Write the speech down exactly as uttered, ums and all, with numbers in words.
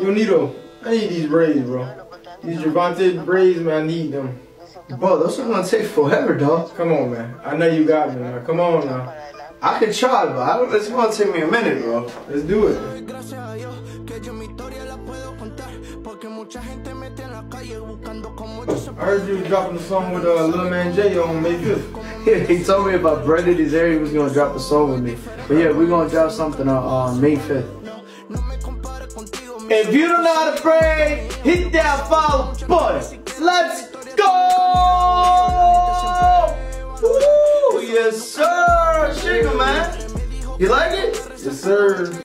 Yo, Nito, I need these braids, bro. These Javante braids, man, I need them. Bro, those are gonna take forever, dog. Come on, man. I know you got me, man. Come on, now. I could try, but I don't, it's gonna take me a minute, bro. Let's do it. I heard you dropping a song with uh, Little Man J on May fifth. He told me about Brenda Desiree was gonna drop a song with me. But yeah, we're gonna drop something on uh, May fifth. If you don't know how to pray, hit that follow button. Let's go! Woo! Yes, sir! Shake 'em, man. You like it? Yes, sir.